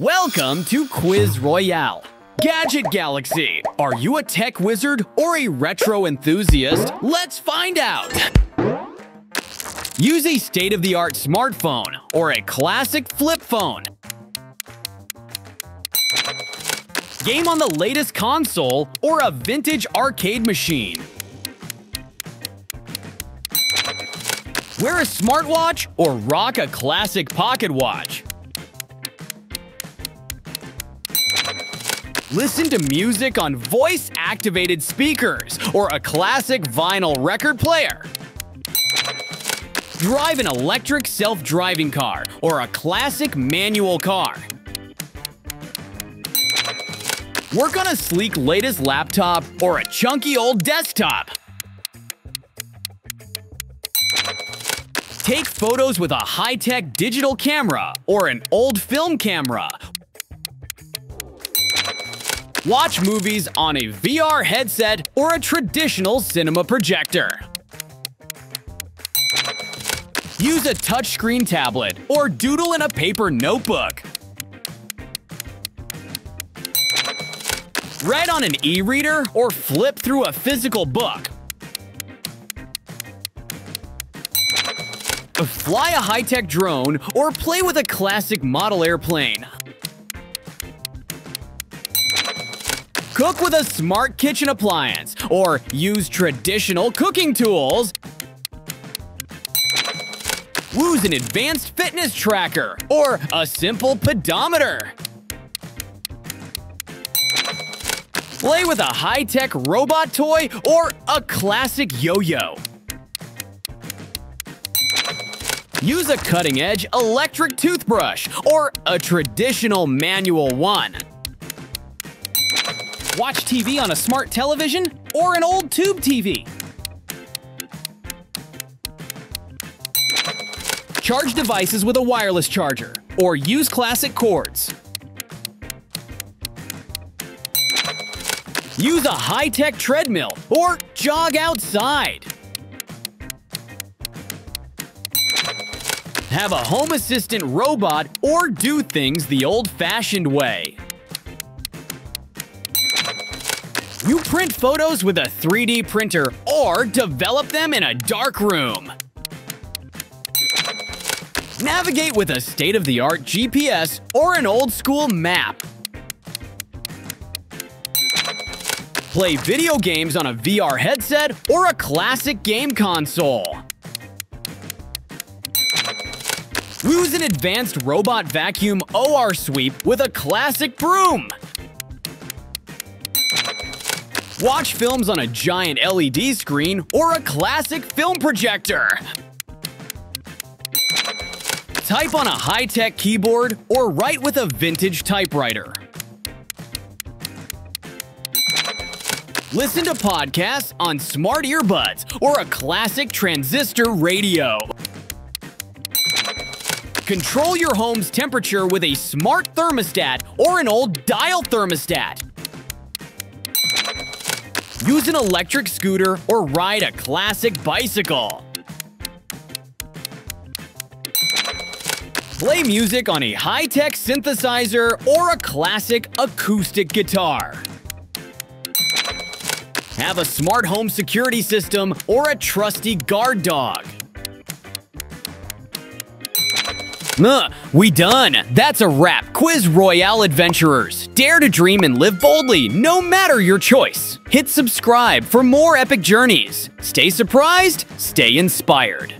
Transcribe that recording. Welcome to Quiz Royale. Gadget Galaxy, are you a tech wizard or a retro enthusiast? Let's find out! Use a state-of-the-art smartphone or a classic flip phone. Game on the latest console or a vintage arcade machine. Wear a smartwatch or rock a classic pocket watch. Listen to music on voice-activated speakers or a classic vinyl record player. Drive an electric self-driving car or a classic manual car. Work on a sleek latest laptop or a chunky old desktop. Take photos with a high-tech digital camera or an old film camera. Watch movies on a VR headset or a traditional cinema projector. Use a touchscreen tablet or doodle in a paper notebook. Read on an e-reader or flip through a physical book. Fly a high-tech drone or play with a classic model airplane. Cook with a smart kitchen appliance or use traditional cooking tools. Use an advanced fitness tracker or a simple pedometer. Play with a high-tech robot toy or a classic yo-yo. Use a cutting-edge electric toothbrush or a traditional manual one. Watch TV on a smart television or an old tube TV. Charge devices with a wireless charger or use classic cords. Use a high-tech treadmill or jog outside. Have a home assistant robot or do things the old-fashioned way. You print photos with a 3D printer or develop them in a dark room. Navigate with a state-of-the-art GPS or an old-school map. Play video games on a VR headset or a classic game console. Use an advanced robot vacuum OR sweep with a classic broom. Watch films on a giant LED screen or a classic film projector. Type on a high-tech keyboard or write with a vintage typewriter. Listen to podcasts on smart earbuds or a classic transistor radio. Control your home's temperature with a smart thermostat or an old dial thermostat. Use an electric scooter or ride a classic bicycle. Play music on a high-tech synthesizer or a classic acoustic guitar. Have a smart home security system or a trusty guard dog. We done! That's a wrap, Quiz Royale adventurers! Dare to dream and live boldly, no matter your choice! Hit subscribe for more epic journeys! Stay surprised, stay inspired!